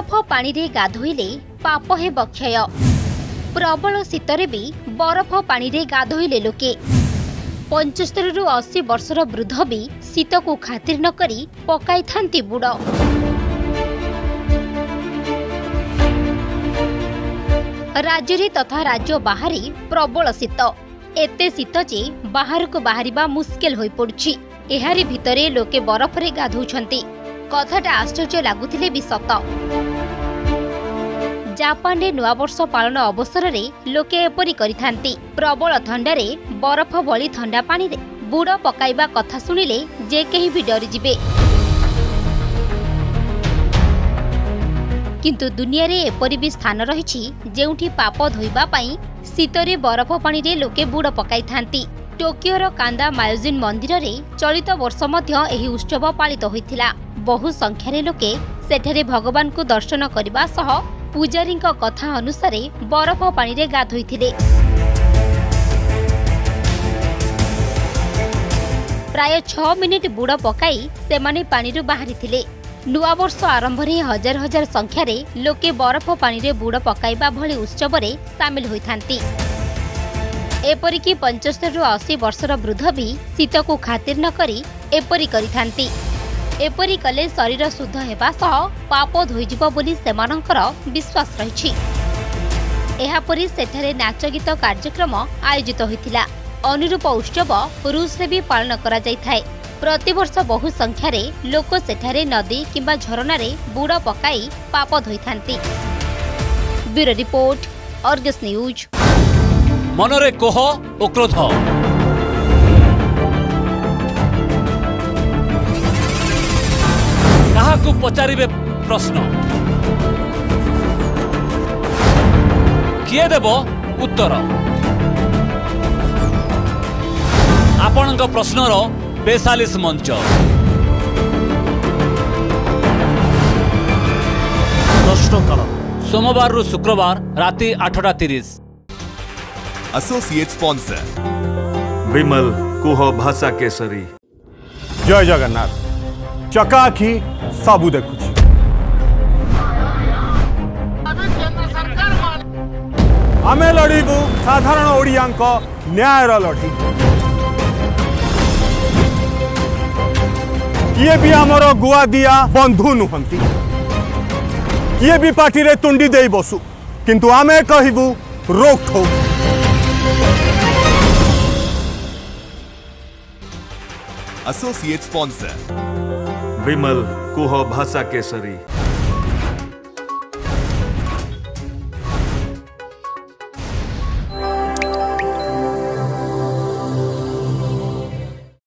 बरफ पानी रे गाधोइले पाप हेब क्षय। प्रबल शीतरे भी बरफ पानी रे गाधोइले लोके। 75 रु 80 वर्षर वृद्ध भी शीत को खातिर न करी पकाई थांती बुड़। राज्य रे तथा राज्य बाहरी प्रबल शीत। एते शीत जे बाहर को बाहरिबा मुश्किल होई पड़ुछि। एहारी भितरे लोके बरफ रे गाधोउछंती। कथाटा आश्चर्य लगुले भी सत। जापान रे नुआ वर्ष पालन अवसर रे लोके एपरी करि थांती। प्रबल ठंडा रे बरफ भली ठंडा पानी रे बुड़ पकाइबा कथा सुनिले जे केही भी डरि जिबे। किंतु दुनिया रे एपरी भी स्थान रहिछि जेउठी पाप धोइबा पई शीत रे बरफ पानी रे लोके बुड़ पकाई थांती। टोकियोर कांदा मायोजिन मंदिर रे चलित वर्ष मध्य एही उत्सव पालित होइथिला। बहु संख्यारे लोके सेठरे भगवान को दर्शन करने सह पूजारी कथा अनुसार बरफ पानी रे गाधोइथिले। प्राय 6 मिनिट बुड़ पकाई सेमाने पानी रू बाहरी। नुआ वर्ष आरंभ रे हजार हजार संख्यारे लोके बरफ पानी रे बुड़ पकाइबा भली उत्सव रे सामिल होइथांती। एपरि कि 75 रु 80 वर्षर वृद्ध भी शीत को खातिर न करी एपरि करिथांती। एपरी कले शरीर शुद्ध हेबा सह पाप धोइजिब बोली सेमानंकर विश्वास रहिछि। एहा परी सेठरे नाच गीत कार्यक्रम आयोजित होइतिला। अनुरूप उत्सव रूस रे भी पालन करा जाइथाय। प्रतिवर्ष बहु संख्या रे लोक सेठरे नदी किंबा झरना रे बुड़ पकाई पाप धोइथांती। Bureau report, Argus news. मनरे कोह ओ क्रोध। काहाकु पचारिबे प्रश्न, किए देबो उत्तर। आपणक प्रश्नर 42 मंच। प्रश्नकाल सोमवार रु शुक्रवार राति 8:30। एसोसिएट स्पॉन्सर विमल कुह भाषा केसरी। जय जगन्नाथ। चकाखी साबु देखु आम लड़ू साधारण ओडिया न्यायर लड़ी। ये भी आमर गुआ दिया बंधु नुहंती। ये भी पार्टी रे तुंडी दे बसु किंतु आमे कहबू रोक ठोक। एसोसिएट स्पॉन्सर विमल कुह भाषा केसरी।